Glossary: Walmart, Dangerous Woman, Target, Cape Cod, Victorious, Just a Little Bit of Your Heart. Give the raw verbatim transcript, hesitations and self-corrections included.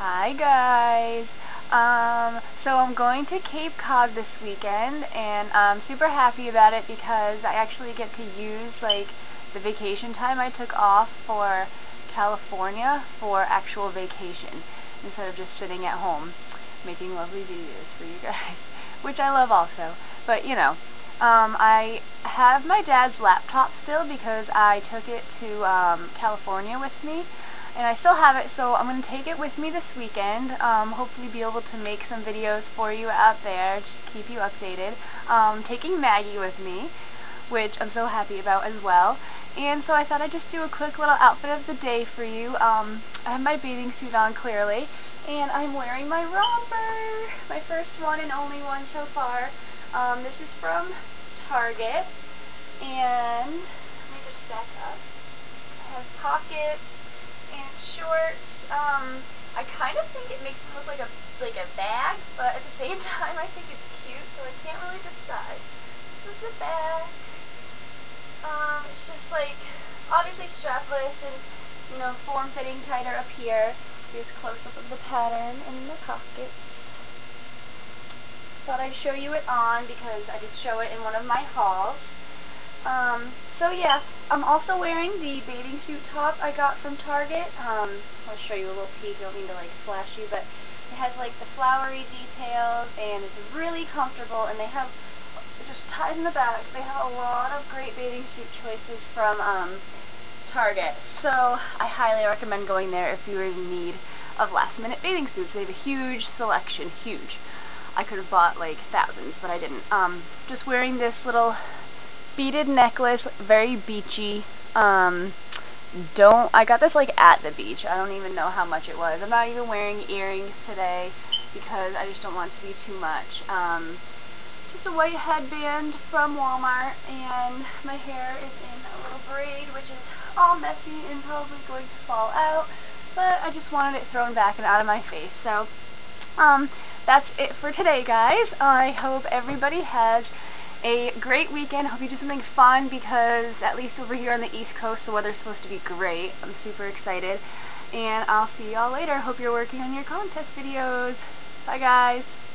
Hi guys! Um, so I'm going to Cape Cod this weekend and I'm super happy about it because I actually get to use like the vacation time I took off for California for actual vacation instead of just sitting at home making lovely videos for you guys, which I love also, but you know, um, I have my dad's laptop still because I took it to um, California with me. And I still have it, so I'm going to take it with me this weekend, um, hopefully be able to make some videos for you out there, just to keep you updated. Um, taking Maggie with me, which I'm so happy about as well. And so I thought I'd just do a quick little outfit of the day for you. Um, I have my bathing suit on, clearly, and I'm wearing my romper, my first one and only one so far. Um, this is from Target, and let me just back up. It has pockets. And shorts. Um, I kind of think it makes it look like a like a bag, but at the same time, I think it's cute, so I can't really decide. This is the bag. Um, it's just like obviously strapless and you know form-fitting tighter up here. Here's a close-up of the pattern in the pockets. Thought I'd show you it on because I did show it in one of my hauls. Um, so yeah, I'm also wearing the bathing suit top I got from Target. Um, I'll show you a little peek, I don't mean to like flash you, but it has like the flowery details and it's really comfortable, and they have, just tied in the back, they have a lot of great bathing suit choices from um, Target. So I highly recommend going there if you're in need of last minute bathing suits. They have a huge selection, huge. I could have bought like thousands, but I didn't. Um, just wearing this little beaded necklace, very beachy. Um, don't, I got this like at the beach. I don't even know how much it was. I'm not even wearing earrings today because I just don't want it to be too much. Um, just a white headband from Walmart, and my hair is in a little braid, which is all messy and probably going to fall out, but I just wanted it thrown back and out of my face. So, um, that's it for today, guys. I hope everybody has a great weekend. Hope you do something fun because at least over here on the East Coast the weather's supposed to be great. I'm super excited, and I'll see y'all later. Hope you're working on your contest videos. Bye guys.